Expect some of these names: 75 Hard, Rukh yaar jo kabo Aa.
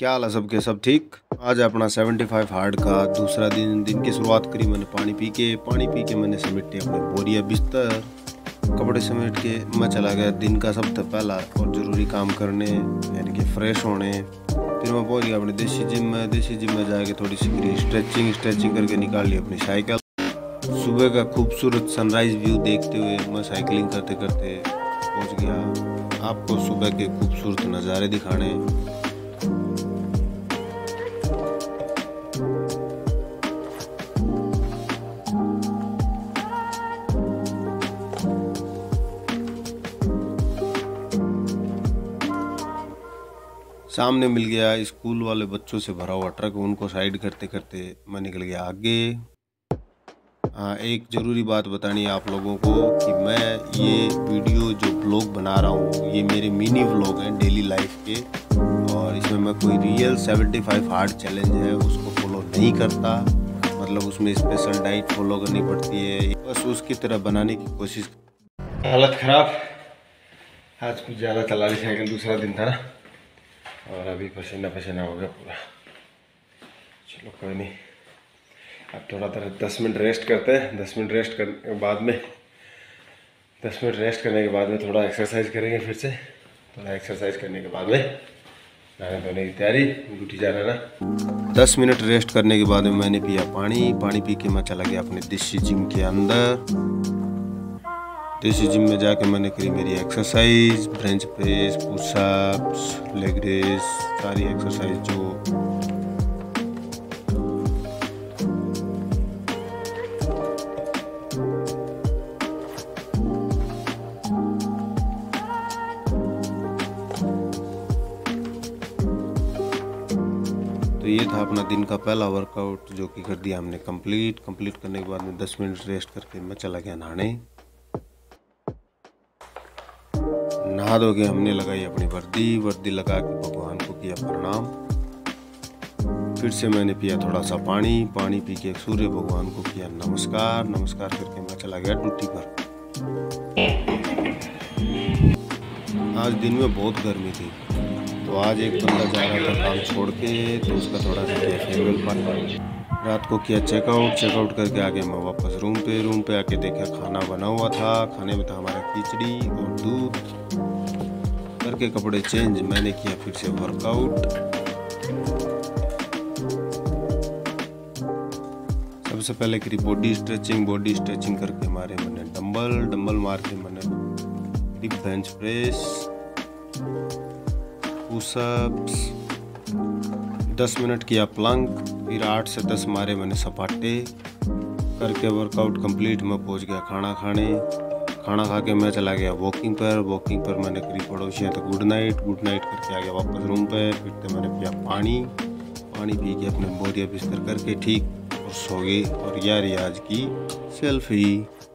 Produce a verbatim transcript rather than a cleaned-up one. क्या हाल है सबके, सब ठीक। आज अपना पचहत्तर हार्ड का दूसरा दिन। दिन की शुरुआत करी मैंने पानी पी के पानी पी के मैंने समेटे अपने बोरिया, बिस्तर, कपड़े समेट के मैं चला गया दिन का सबसे पहला और ज़रूरी काम करने, यानी कि फ्रेश होने। फिर मैं पहुँच गया अपने देसी जिम में। देसी जिम में जाके थोड़ी सी करी स्ट्रेचिंग स्ट्रेचिंग करके निकाल ली अपनी साइकिल। सुबह का खूबसूरत सनराइज़ व्यू देखते हुए मैं साइकिलिंग करते करते पहुँच गया आपको सुबह के खूबसूरत नज़ारे दिखाने। सामने मिल गया स्कूल वाले बच्चों से भरा हुआ ट्रक, उनको साइड करते करते मैं निकल गया आगे। हाँ, एक ज़रूरी बात बतानी है आप लोगों को कि मैं ये वीडियो जो ब्लॉग बना रहा हूँ ये मेरे मिनी ब्लॉग हैं डेली लाइफ के, और इसमें मैं कोई रियल पचहत्तर हार्ड चैलेंज है उसको फॉलो नहीं करता। मतलब उसमें स्पेशल डाइट फॉलो करनी पड़ती है, बस उसकी तरह बनाने की कोशिश। हालत ख़राब, आज कुछ ज़्यादा चला रही साइकिल, दूसरा दिन था ना, और अभी पसीना पसीना हो गया पूरा। चलो कोई नहीं, अब थोड़ा थोड़ा दस मिनट रेस्ट करते हैं। दस मिनट रेस्ट करने के बाद में दस मिनट रेस्ट करने के बाद में थोड़ा एक्सरसाइज करेंगे फिर से। थोड़ा एक्सरसाइज करने के बाद में नहाने धोने की तैयारी, ड्यूटी जाना ना। दस मिनट रेस्ट करने के बाद में मैंने पिया पानी। पानी पी के मैं चला गया अपने देसी जिम के अंदर। देसी जिम में जाके मैंने करी मेरी exercise, bench press, pushups, leg raise, सारी एक्सरसाइज जो। तो ये था अपना दिन का पहला वर्कआउट जो कि कर दिया हमने कंप्लीट। कंप्लीट करने के बाद में दस मिनट रेस्ट करके मैं चला गया नहाने। नहा धो के हमने लगाई अपनी वर्दी। वर्दी लगा के भगवान को किया प्रणाम। फिर से मैंने पिया थोड़ा सा पानी। पानी पी के सूर्य भगवान को किया नमस्कार। नमस्कार करके मैं चला गया ड्यूटी पर। आज दिन में बहुत गर्मी थी, तो आज एक बंदा जा रहा था काम छोड़ के, तो उसका थोड़ा सा किया फेयरवेल पार्टी। रात को किया चेकआउट। चेकआउट करके आगे मैं वापस रूम पे। रूम पे आके देखा खाना बना हुआ था। खाने में था हमारा खिचड़ी और दूध। करके कपड़े चेंज मैंने किया फिर से वर्कआउट। सबसे पहले करी बॉडी स्ट्रेचिंग। बॉडी स्ट्रेचिंग करके मारे मैंने डंबल। डंबल मार के मैंने डिप बेंच प्रेस, पुशअप्स। दस मिनट किया प्लंक। फिर आठ से दस मारे मैंने सपाटे। करके वर्कआउट कंप्लीट। मैं पहुंच गया खाना खाने। खाना खा के मैं चला गया वॉकिंग पर। वॉकिंग पर मैंने करीब पड़ोसियों तक गुड नाइट। गुड नाइट करके आ गया वापस रूम पे। फिर तो मैंने पिया पानी। पानी पी के अपने बोरिया बिस्तर करके ठीक और सो गई। और यार आज की सेल्फी।